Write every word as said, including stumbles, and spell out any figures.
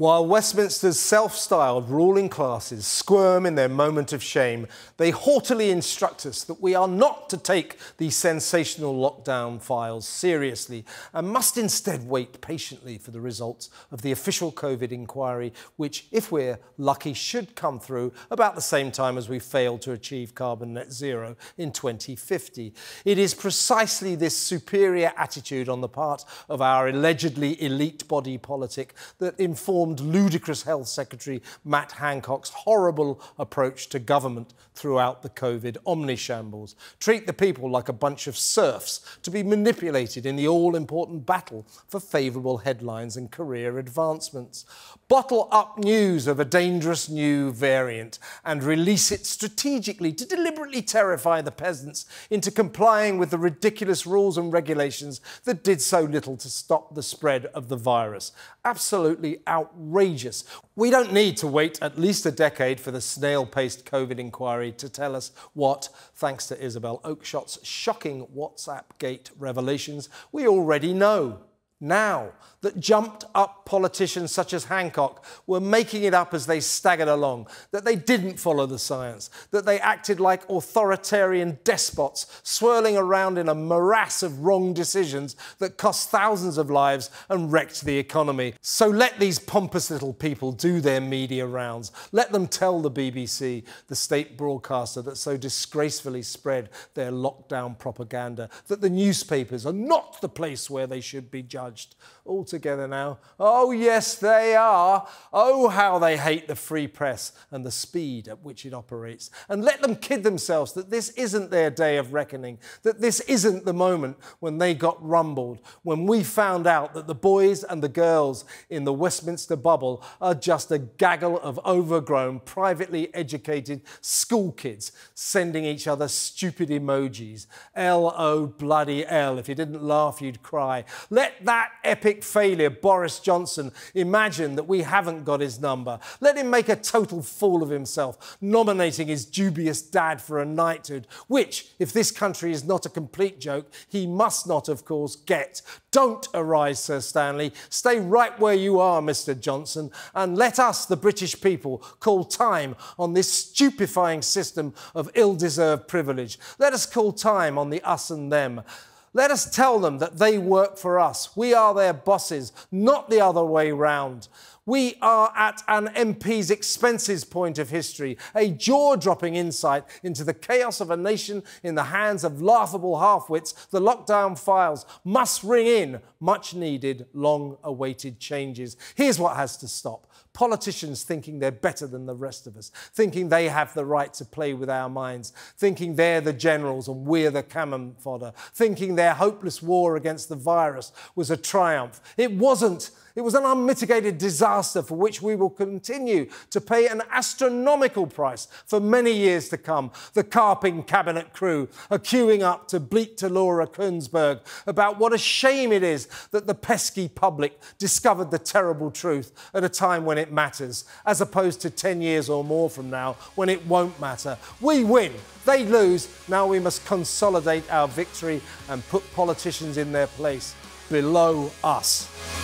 While Westminster's self-styled ruling classes squirm in their moment of shame, they haughtily instruct us that we are not to take these sensational lockdown files seriously and must instead wait patiently for the results of the official COVID inquiry, which, if we're lucky, should come through about the same time as we failed to achieve carbon net zero in twenty fifty. It is precisely this superior attitude on the part of our allegedly elite body politic that informs ludicrous Health Secretary Matt Hancock's horrible approach to government throughout the COVID omnishambles. Treat the people like a bunch of serfs to be manipulated in the all-important battle for favourable headlines and career advancements. Bottle up news of a dangerous new variant and release it strategically to deliberately terrify the peasants into complying with the ridiculous rules and regulations that did so little to stop the spread of the virus. Absolutely outrageous. Outrageous. We don't need to wait at least a decade for the snail-paced COVID inquiry to tell us what, thanks to Isabel Oakeshott's shocking WhatsApp gate revelations, we already know. Now that jumped-up politicians such as Hancock were making it up as they staggered along, that they didn't follow the science, that they acted like authoritarian despots swirling around in a morass of wrong decisions that cost thousands of lives and wrecked the economy. So let these pompous little people do their media rounds. Let them tell the B B C, the state broadcaster that so disgracefully spread their lockdown propaganda, that the newspapers are not the place where they should be judged. All together now. Oh yes, they are. Oh, how they hate the free press and the speed at which it operates. And let them kid themselves that this isn't their day of reckoning, that this isn't the moment when they got rumbled, when we found out that the boys and the girls in the Westminster bubble are just a gaggle of overgrown, privately educated school kids sending each other stupid emojis. L O bloody L. If you didn't laugh, you'd cry. Let that That epic failure, Boris Johnson, imagine that we haven't got his number. Let him make a total fool of himself, nominating his dubious dad for a knighthood, which, if this country is not a complete joke, he must not, of course, get. Don't arise, Sir Stanley. Stay right where you are, Mister Johnson, and let us, the British people, call time on this stupefying system of ill-deserved privilege. Let us call time on the us and them. Let us tell them that they work for us. We are their bosses, not the other way round. We are at an M P's expenses point of history, a jaw-dropping insight into the chaos of a nation in the hands of laughable half-wits. The lockdown files must ring in much-needed, long-awaited changes. Here's what has to stop. Politicians thinking they're better than the rest of us, thinking they have the right to play with our minds, thinking they're the generals and we're the cannon fodder, thinking their hopeless war against the virus was a triumph. It wasn't. It was an unmitigated disaster for which we will continue to pay an astronomical price for many years to come. The carping cabinet crew are queuing up to bleat to Laura Kuenssberg about what a shame it is that the pesky public discovered the terrible truth at a time when it matters, as opposed to ten years or more from now when it won't matter. We win, they lose. Now we must consolidate our victory and put politicians in their place below us.